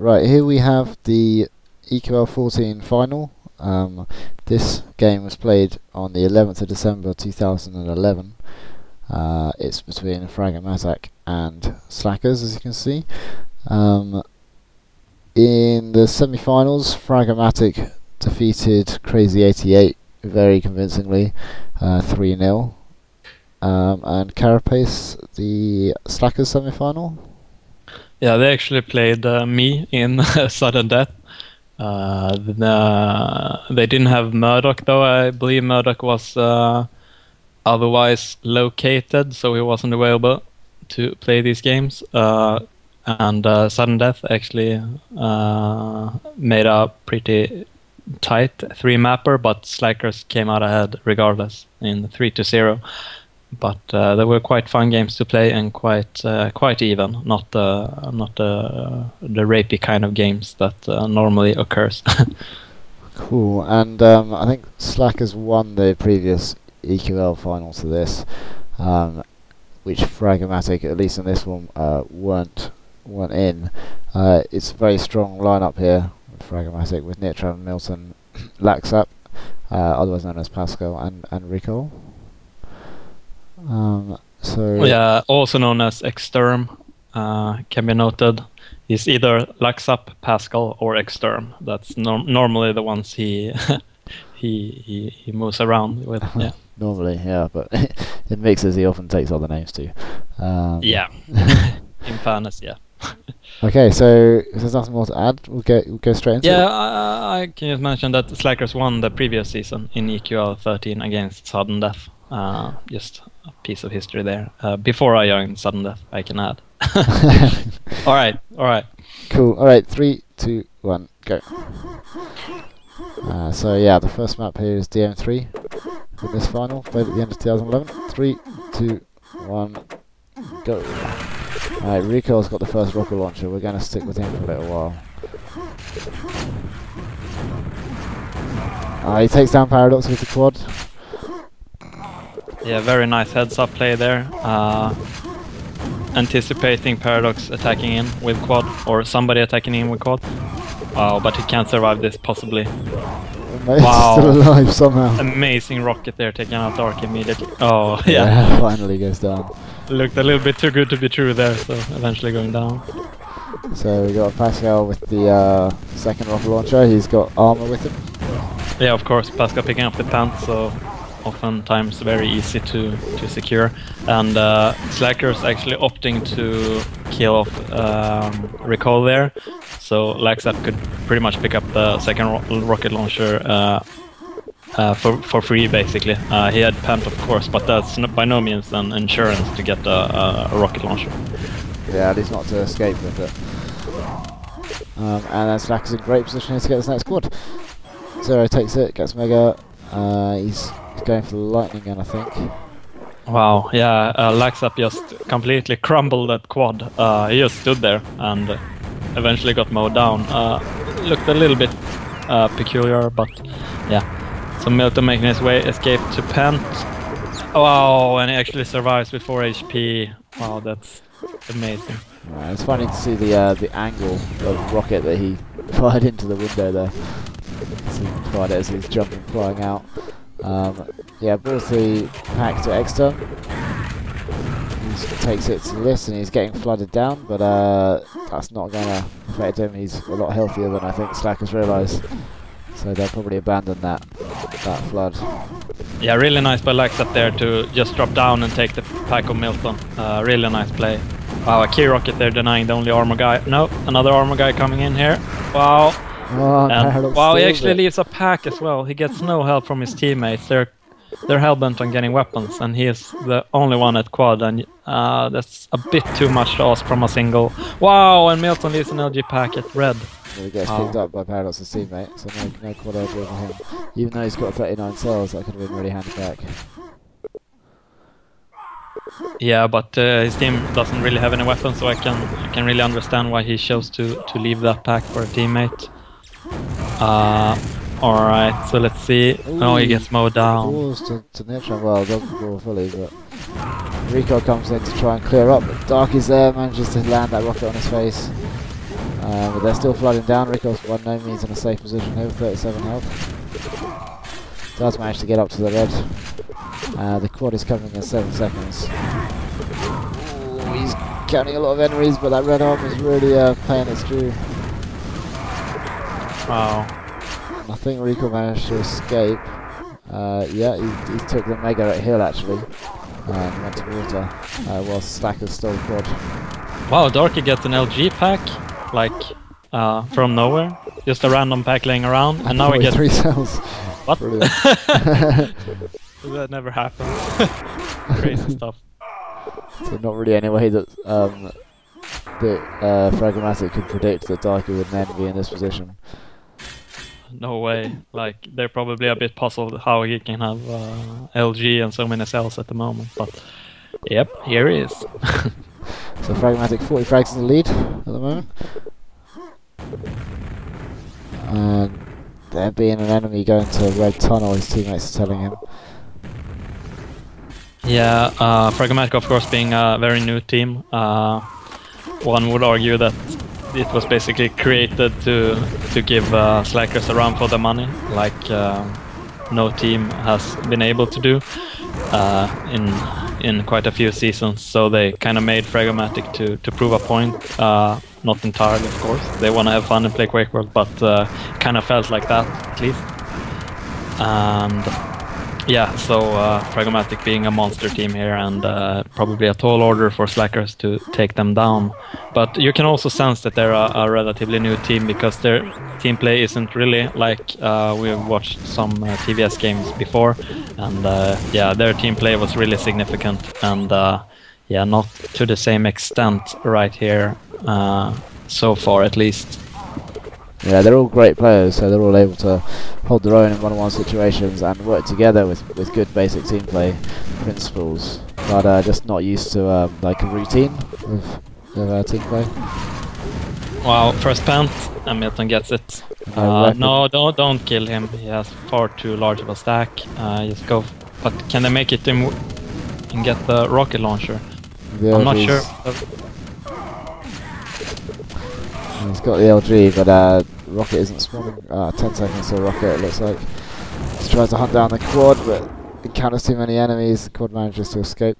Right, here we have the EQL14 final. This game was played on the 11th of December 2011. It's between Fragomatic and Slackers, as you can see. In the semi-finals, Fragomatic defeated Crazy88 very convincingly, 3-0. And Carapace, the Slackers semi-final. Yeah, they actually played me in Sudden Death. They didn't have Murdoch, though. I believe Murdoch was otherwise located, so he wasn't available to play these games. And Sudden Death actually made a pretty tight 3-mapper, but Slackers came out ahead regardless in 3-0. But they were quite fun games to play and quite even, not the rapey kind of games that normally occurs. Cool, and I think Slackers won the previous EQL final to this, which Fragomatic, at least in this one, weren't in. It's a very strong lineup here, Fragomatic, with Nitram, Milton, Laxap, otherwise known as Pascal, and Recall. So yeah, also known as Exterm, can be noted. He's either Laxap, Pascal, or Exterm. That's normally the ones he moves around with. Yeah. Normally, yeah, but in mixes he often takes other names too. Yeah, in fairness, yeah. Okay, so if there's nothing more to add, we'll go straight into it. I can just mention that Slackers won the previous season in EQL13 against Sudden Death. Just a piece of history there. Before I joined Sudden Death, I can add. All right. Cool. All right, 3, 2, 1, go. So yeah, the first map here is DM3 in this final, played at the end of 2011. 3, 2, 1, go. All right, Rico's got the first rocket launcher. We're going to stick with him for a little while. He takes down Paradox with the quad. Yeah, very nice heads-up play there. Anticipating Paradox attacking in with quad, or somebody attacking in with quad. Wow, but he can't survive this, possibly. Wow. Still alive somehow. Amazing rocket there, taking out Darky immediately. Oh, yeah. Yeah, finally goes down. Looked a little bit too good to be true there, so eventually going down. So we got Pascal with the second rocket launcher. He's got armor with him. Yeah, of course, Pascal picking up the pants, so oftentimes very easy to secure, and Slackers actually opting to kill off Recall there, so Laxap could pretty much pick up the second rocket launcher for free, basically. He had pant, of course, but that's by no means an insurance to get a rocket launcher. Yeah, at least not to escape with it. And then Slackers in great position here to get this next quad. Zero takes it, gets Mega. He's going for the lightning gun, I think. Wow, yeah, Laxap just completely crumbled that quad. He just stood there and eventually got mowed down. Looked a little bit peculiar, but yeah. So Milton making his way, escape to Pent. Wow, and he actually survives with 4 HP. Wow, that's amazing. Right, it's funny to see the angle of the rocket that he fired into the window there. So he fired it as he's jumping, flying out. Yeah, brings the pack to Exter. He takes it to this, and he's getting flooded down, but that's not going to affect him. He's a lot healthier than I think Slackers realised, so they'll probably abandon that flood. Yeah, really nice by Lax up there to just drop down and take the pack of Milton. Really nice play. Wow, a key rocket there denying the only armor guy. No, another armor guy coming in here. Wow. Oh, and wow, he actually leaves a pack as well. He gets no help from his teammates. They're hellbent on getting weapons, and he is the only one at quad, and that's a bit too much to ask from a single. Wow, and Milton leaves an LG pack at red. So he gets picked up by Paradox's teammate, so no quad over him. Even though he's got 39 cells, that could have been really handy back. Yeah, but his team doesn't really have any weapons, so I can really understand why he chose to leave that pack for a teammate. Alright, so let's see. Ooh, oh, he gets mowed down. Balls to Nitra. Well, doesn't go fully, but Rico comes in to try and clear up, but Darky's there, manages to land that rocket on his face. But they're still flooding down. Rico's by no means in a safe position here with 37 health. Does manage to get up to the red. The quad is coming in 7 seconds. Ooh, he's counting a lot of enemies, but that red arm is really paying its due. Wow. I think Rico managed to escape. Yeah, he took the mega at hill actually. And went to water while Slackers stole the quad. Wow, Darky gets an LG pack, like, from nowhere. Just a random pack laying around, and now he gets 3 cells. What? That never happened. Crazy stuff. So not really any way that Fragomatic could predict that Darky would then be in this position. No way. Like, they're probably a bit puzzled how he can have LG and so many cells at the moment. But yep, here he is. So Fragomatic 40 frags in the lead at the moment. And there being an enemy going to a red tunnel, his teammates are telling him. Yeah, Fragomatic of course being a very new team, one would argue that it was basically created to give Slackers a run for the money, like no team has been able to do in quite a few seasons. So they kind of made Fragomatic to prove a point. Not entirely, of course. They want to have fun and play QuakeWorld, but kind of felt like that at least. And yeah, so Fragomatic being a monster team here, and probably a tall order for Slackers to take them down. But you can also sense that they're a relatively new team, because their team play isn't really like we've watched some TVS games before. And yeah, their team play was really significant, and yeah, not to the same extent right here. So far at least. Yeah, they're all great players, so they're all able to hold their own in one-on-one situations and work together with good basic team play principles, but just not used to like a routine of team play. Wow, first pant, and Milton gets it. No, don't kill him, he has far too large of a stack. Just go, but can they make it and get the rocket launcher? Yeah, I'm not sure. He's got the LG, but rocket isn't spawning. 10 seconds to a rocket, it looks like. He's trying to hunt down the quad, but encounters too many enemies. The quad manages to escape.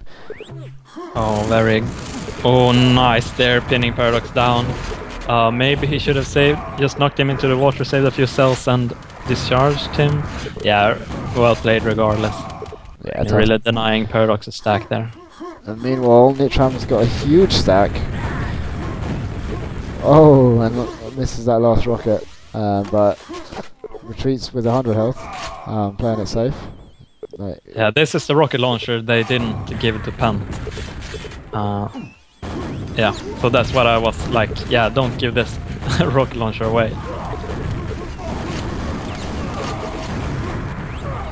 Oh, very... Oh, nice. They're pinning Paradox down. Maybe he should have saved... Just knocked him into the water, saved a few cells, and discharged him. Yeah, well played regardless. Yeah, really denying Paradox's stack there. And meanwhile, Nitram's got a huge stack. Oh, and misses that last rocket, but retreats with 100 health, playing it safe. Like, yeah, this is the rocket launcher they didn't give it to Pant. Yeah, so that's what I was like, yeah, don't give this rocket launcher away.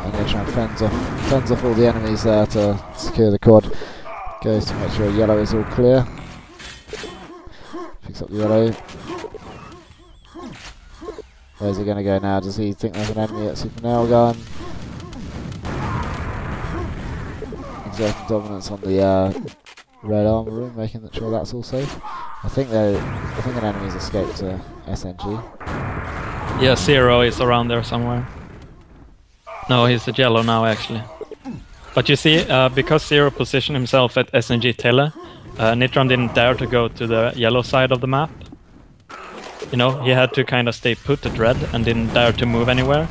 And they try and fends off all the enemies there to secure the quad. Goes to make sure yellow is all clear. Picks up the yellow. Where's he going to go now? Does he think there's an enemy at Super Nail Gun? Exerting dominance on the red armor room, making sure that's all safe. I think an enemy's escaped to SNG. Yeah, Zero is around there somewhere. No, he's at yellow now actually. But you see, because Zero positioned himself at SNG Tele, Nitram didn't dare to go to the yellow side of the map. You know, he had to kind of stay put at red and didn't dare to move anywhere.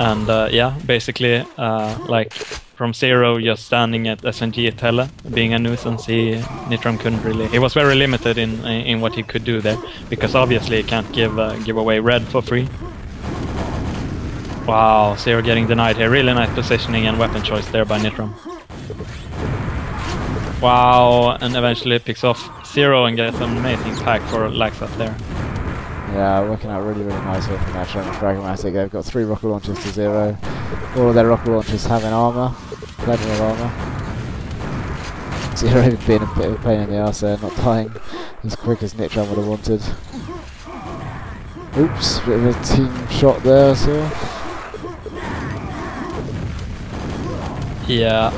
And yeah, basically, like from Zero just standing at SNG Tele, being a nuisance, Nitram couldn't really. He was very limited in what he could do there, because obviously he can't give away red for free. Wow, Zero getting denied here. Really nice positioning and weapon choice there by Nitram. Wow, and eventually picks off Zero and gets an amazing pack for Laxap there. Yeah, working out really, really nicely from Nitra and Fragomatic. They've got 3 rocket launchers to Zero. All of their rocket launchers have an armor, plenty of armor. Zero being a bit of a pain in the ass there, not dying as quick as Nitra would have wanted. Oops, bit of a team shot there, Zero. Yeah,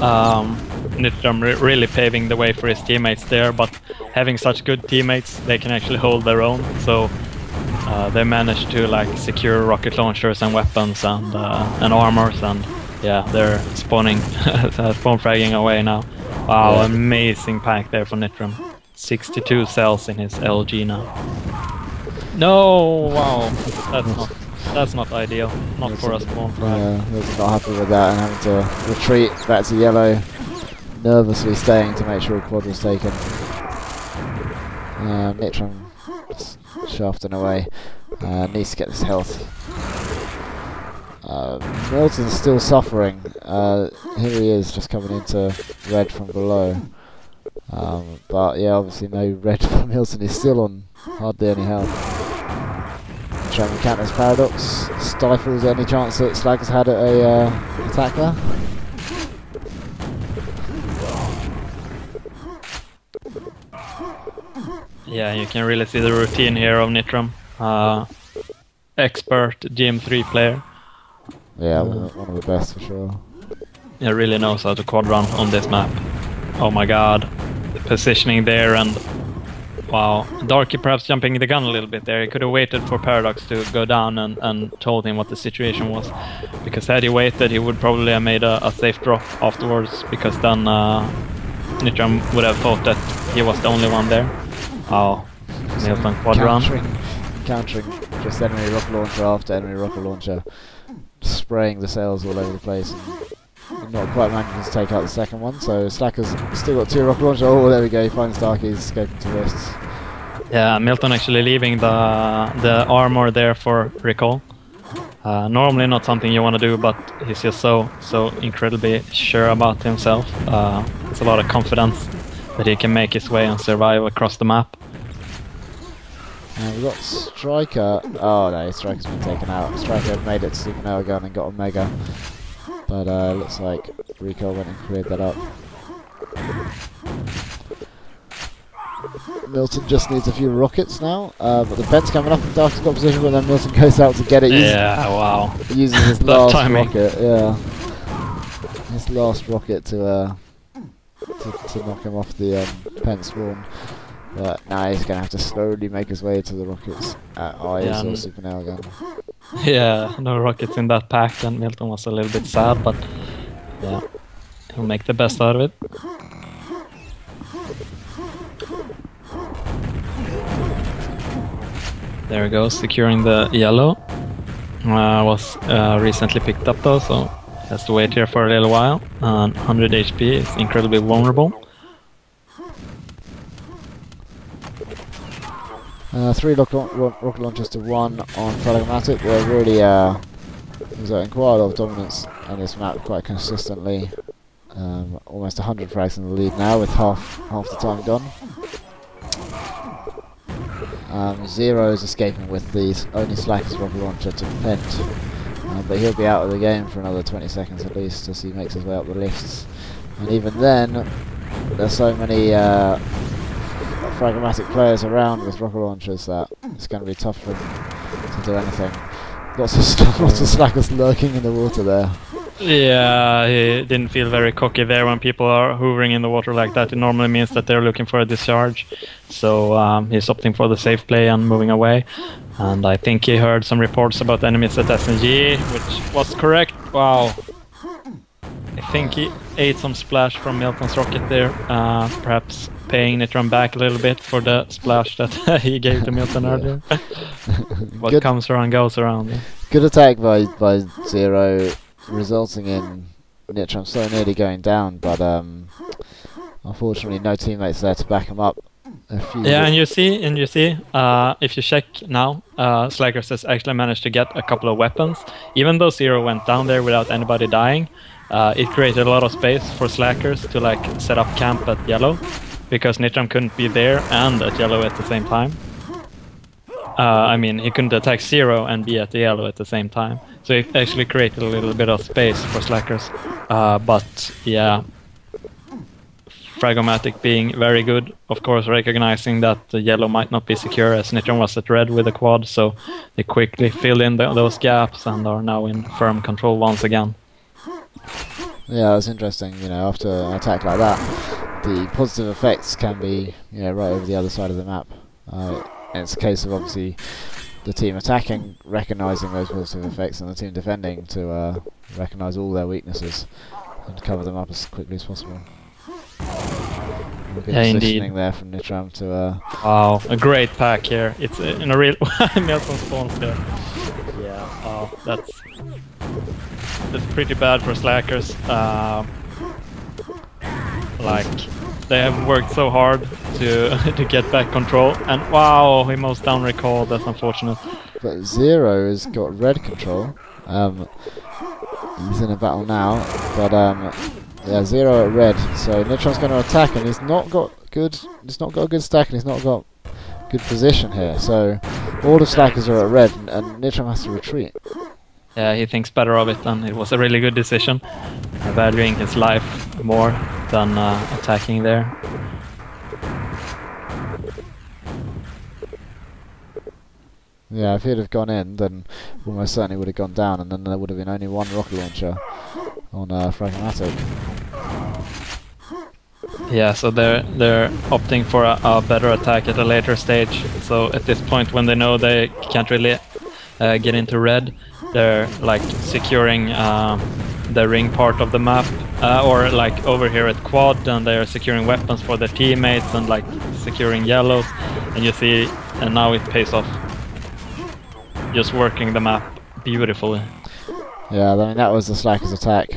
Nitram really paving the way for his teammates there, but having such good teammates, they can actually hold their own. So They managed to like secure rocket launchers and weapons and armors, and yeah, they're spawning, spawn fragging away now. Wow, yeah. Amazing pack there for Nitram. 62 cells in his LG now. No, wow, that's not ideal. Not for a spawn frag. Yeah, I was not happy with that and having to retreat back to yellow, nervously staying to make sure quad was taken. Nitram shafting away. Needs to get his health. Milton's still suffering. Here he is, just coming into red from below. But yeah, obviously no red for Milton. He's still on hardly any health. Trying to counter his paradox. Stifles any chance that Slackers had at a attack there. Yeah, you can really see the routine here of Nitram. Expert DM3 player. Yeah, one of the best for sure. Yeah, really knows how to quad run on this map. Oh my god. The positioning there and... wow. Darky perhaps jumping the gun a little bit there. He could have waited for Paradox to go down and told him what the situation was. Because had he waited, he would probably have made a safe drop afterwards. Because then Nitram would have thought that he was the only one there. Oh, Milton quad run. Countering just enemy rocket launcher after enemy rocket launcher. Spraying the sails all over the place. And not quite managing to take out the second one, so Slacker's still got two rocket launchers. Oh, there we go, he finds Darky's escaping to wrists. Yeah, Milton actually leaving the armor there for Recall. Normally not something you want to do, but he's just so incredibly sure about himself. There's a lot of confidence that he can make his way and survive across the map. We've got Striker. Oh no, Striker's been taken out. Striker made it to the Omega gun and got Omega. But looks like Rico went and cleared that up. Milton just needs a few rockets now. But the bed's coming up in Dark's got position, but then Milton goes out to get it. Yeah, wow. Uses his last timing. Rocket. Yeah. His last rocket to knock him off the pen swarm. But now he's going to have to slowly make his way to the rockets at eyes or Supernova gun. Yeah, no rockets in that pack, and Milton was a little bit sad, but yeah, he'll make the best out of it. There he goes, securing the yellow. Was recently picked up though, so he has to wait here for a little while. And 100 HP is incredibly vulnerable. 3 rocket launchers to 1 on Fragomatic. We're really in quite a lot of dominance on this map quite consistently. Almost 100 frags in the lead now with half the time gone. Zero is escaping with the only Slackers rocket launcher to Pent. But he'll be out of the game for another 20 seconds at least as he makes his way up the lists. And even then, there's so many Fragomatic players around with rocket launchers that it's going to be tough for them to do anything. Lots of Slackers lurking in the water there. Yeah, he didn't feel very cocky there. When people are hovering in the water like that, it normally means that they're looking for a discharge. So he's opting for the safe play and moving away. And I think he heard some reports about enemies at SNG, which was correct. Wow. I think he ate some splash from Milton's rocket there, perhaps paying Nitram back a little bit for the splash that he gave to Milton earlier. What good comes around goes around. Yeah. Good attack by Zero, resulting in Nitram so nearly going down, but unfortunately no teammates there to back him up. Yeah, and you see, if you check now, Slackers has actually managed to get a couple of weapons. Even though Zero went down there without anybody dying, it created a lot of space for Slackers to like set up camp at yellow, because Nitram couldn't be there and at yellow at the same time. I mean, he couldn't attack Zero and be at the yellow at the same time. So it actually created a little bit of space for Slackers. But yeah, Fragomatic being very good, of course, recognizing that the yellow might not be secure as Nitram was at red with a quad, so they quickly filled in those gaps and are now in firm control once again. Yeah, it's interesting, you know, after an attack like that, the positive effects can be, you know, right over the other side of the map. And it's a case of obviously the team attacking recognising those positive effects and the team defending to recognise all their weaknesses and cover them up as quickly as possible. Good positioning there from Nitram to... wow, a great pack here. It's in a real... Milton spawns there. Yeah, wow, that's pretty bad for Slackers. They have worked so hard to get back control, and wow, he moves down Recall. That's unfortunate. But Zero has got red control. He's in a battle now, but yeah, Zero at red. So Nitron's going to attack, and he's not got good. He's not got a good stack, and he's not got good position here. So all the Slackers are at red, and Nitram has to retreat. Yeah, he thinks better of it, and it was a really good decision, valuing his life more than attacking there. Yeah, if he'd have gone in, then almost certainly would have gone down, and then there would have been only one rocket launcher on Fragomatic. Yeah, so they're opting for a better attack at a later stage. So at this point, when they know they can't really get into red, they're like securing the ring part of the map, or like over here at quad, and they're securing weapons for their teammates and like securing yellows, and you see, and now it pays off, just working the map beautifully. Yeah, I mean that was the Slackers attack,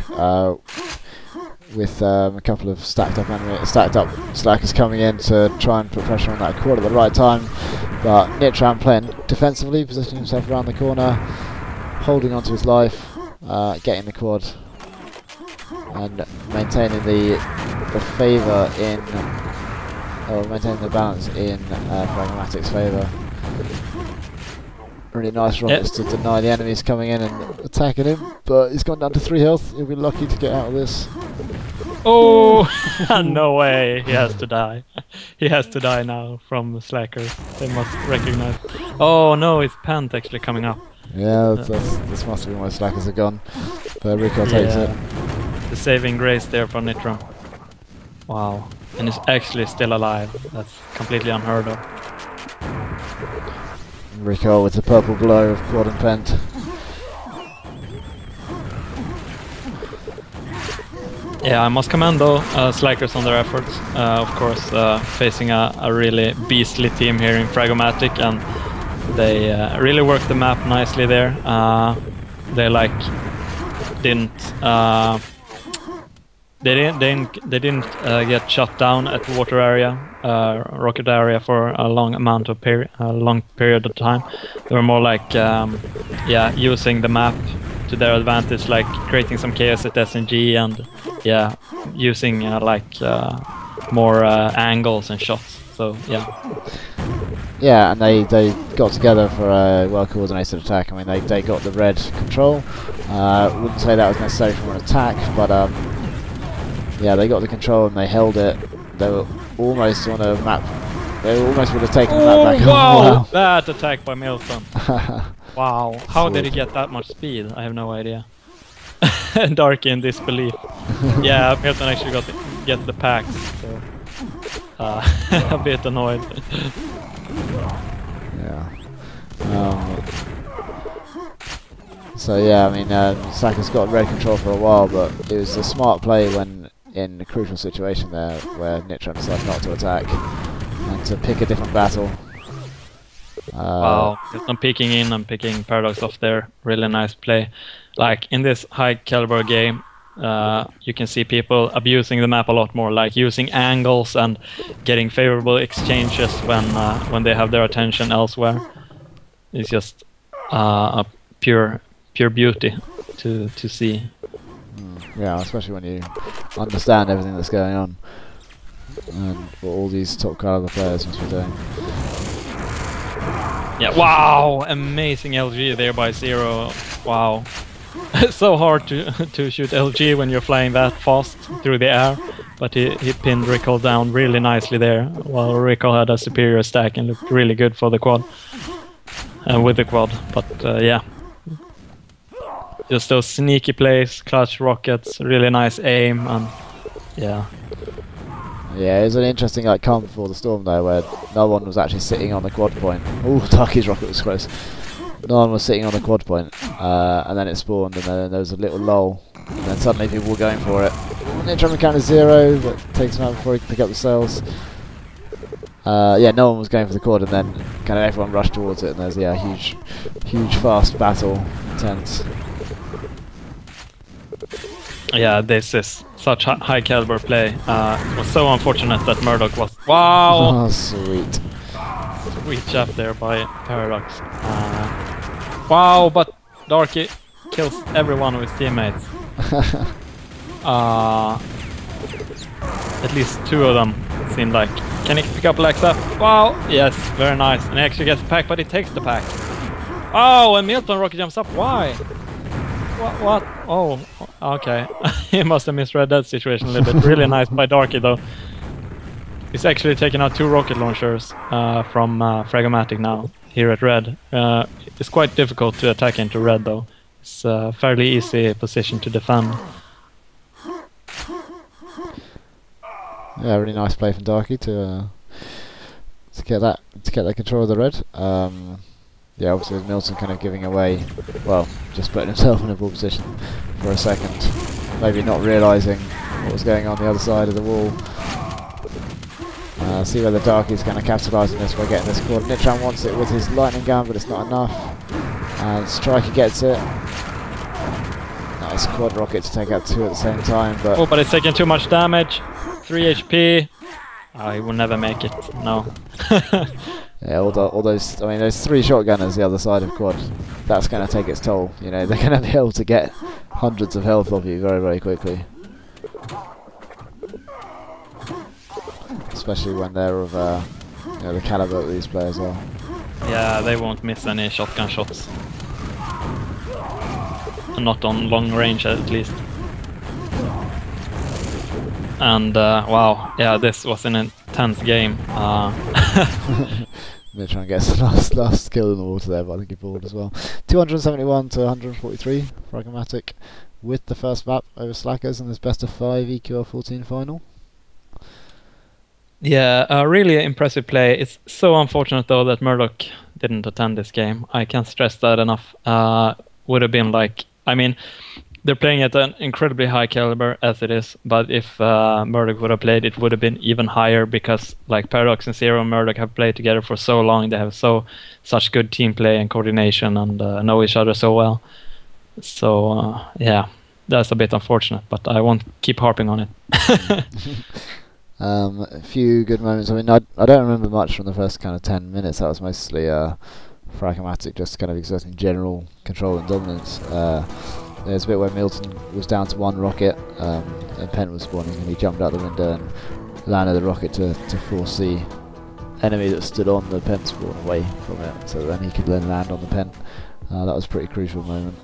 with a couple of stacked up Slackers coming in to try and put pressure on that quad at the right time, but Nitram playing defensively, positioning himself around the corner, holding on to his life, getting the quad, and maintaining the favour in, or maintaining the balance in Fragomatic's favour. Really nice rockets to deny the enemies coming in and attacking him, but he's gone down to 3 health. He'll be lucky to get out of this. Oh, no way! He has to die. He has to die now from Slackers. They must recognise. Oh no, his pant actually coming up. Yeah, this must be why Slackers are gone. But Rico takes it. The saving grace there for Nitram. Wow. And he's actually still alive. That's completely unheard of. Rico with the purple glow of quad and pent. Yeah, I must commend though Slackers on their efforts. Of course, facing a really beastly team here in Fragomatic, and they really worked the map nicely there. They like didn't get shut down at water area, rocket area for a long amount of period of time. They were more like using the map to their advantage, like creating some chaos at SNG and yeah, using more angles and shots. So yeah. Yeah, and they got together for a well-coordinated attack. I mean, they got the red control. Wouldn't say that was necessary for an attack, but yeah, they got the control and they held it. They were almost on a map. They almost would have taken the map back. Wow, that attack by Milton. Wow, how did he get that much speed? I have no idea. Darky in disbelief. Yeah, Milton actually got the packs. So. A bit annoyed. Yeah. So yeah, I mean, Slackers got red control for a while, but it was a smart play when in a crucial situation there, where Nitram decided not to attack and to pick a different battle. Wow, I'm peeking in, I'm picking Paradox off there. Really nice play. Like in this high caliber game, you can see people abusing the map a lot more, like using angles and getting favorable exchanges when they have their attention elsewhere. It's just a pure beauty to see. Yeah, especially when you understand everything that's going on and what all these top caliber players must be doing. Yeah! Wow! Amazing LG there by Zero. Wow. It's so hard to shoot LG when you're flying that fast through the air, but he pinned Recall down really nicely there, while Recall had a superior stack and looked really good for the quad, and with the quad, but yeah. Just those sneaky plays, clutch rockets, really nice aim, and yeah. Yeah, it was an interesting like calm before the storm though, where no one was actually sitting on the quad point. Oh, Darky's rocket was close. No one was sitting on the quad point, and then it spawned, and then there was a little lull, and then suddenly people were going for it. Nitram encounter Zero, but takes him out before he can pick up the sails. Yeah, no one was going for the quad, and then kind of everyone rushed towards it, and there's yeah, a huge fast battle, intense. Yeah, this is such high caliber play. It was so unfortunate that Murdoch was. Wow! Oh, sweet. Sweet jab there by Paradox. Wow, but Darky kills every one of his teammates. At least two of them seem like. Can he pick up Laxap? Wow! Yes, very nice. And he actually gets the pack, but he takes the pack. Oh, and Milton rocket jumps up. Why? What? Oh, okay. He must have misread that situation a little bit. Really nice by Darky though. He's actually taking out two rocket launchers from Fragomatic now, here at red. It's quite difficult to attack into red though. It's a fairly easy position to defend. Yeah, really nice play from Darky to get that control of the red. Yeah, obviously with Milton kind of giving away, well, just putting himself in a ball position for a second. Maybe not realising what was going on the other side of the wall. See whether Darky's kind of capitalising this by getting this quad. Nitram wants it with his lightning gun, but it's not enough. And Striker gets it. Nice quad rocket to take out two at the same time, but... Oh, but it's taking too much damage. 3 HP. Oh, he will never make it, no. Yeah, all those, I mean, those three shotgunners the other side of quad, that's going to take its toll, you know, they're going to be able to get hundreds of health off you very, very quickly. Especially when they're of, you know, the caliber that these players are. Yeah, they won't miss any shotgun shots. Not on long range, at least. And wow, yeah, this was an intense game. Nitram gets the last kill in the water there, but I think he pulled as well. 271 to 143, Fragomatic with the first map over Slackers in this best of 5 EQL14 final. Yeah, a really impressive play. It's so unfortunate though that Murdoch didn't attend this game. I can't stress that enough. Would have been like, I mean, they're playing at an incredibly high caliber as it is, but if Murdoch would have played, it would have been even higher because, like, Paradox and Zero and Murdoch have played together for so long. They have such good team play and coordination and know each other so well. So, yeah, that's a bit unfortunate, but I won't keep harping on it. A few good moments. I mean, I don't remember much from the first kind of 10 minutes. That was mostly Fragomatic just kind of exerting general control and dominance. There's a bit where Milton was down to one rocket, and Pent was spawning, and he jumped out the window and landed the rocket to force the enemy that stood on the Pent spawn away from it, so then he could then land on the Pent. That was a pretty crucial moment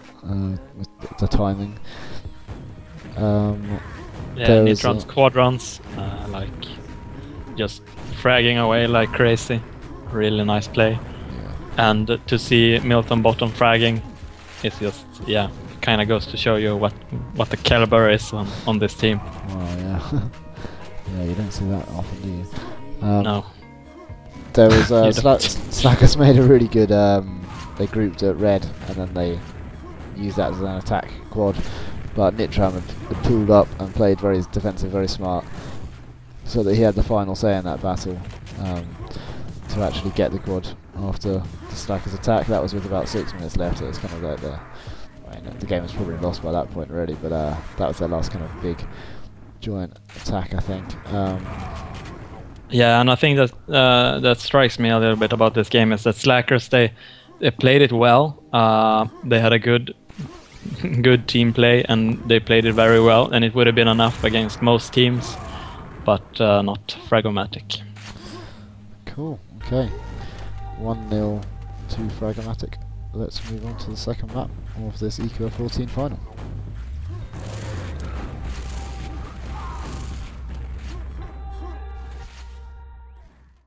with the timing. Yeah, Nitram's quad runs, like just fragging away like crazy. Really nice play, yeah. And to see Milton bottom fragging, it's just yeah. Kind of goes to show you what the caliber is on this team. Oh yeah, yeah, you don't see that often, do you? No. There was Slackers made a really good. They grouped at red and then they used that as an attack quad. But Nitram had pulled up and played very defensive, very smart, so that he had the final say in that battle to actually get the quad after the Slackers attack. That was with about 6 minutes left. It was kind of like the. The game was probably lost by that point, really, but that was their last kind of big joint attack, I think. Yeah, and I think that that strikes me a little bit about this game is that Slackers they played it well. They had a good team play, and they played it very well, and it would have been enough against most teams, but not Fragomatic. Cool. Okay, 1-0 to Fragomatic. Let's move on to the second map of this EQL14 final.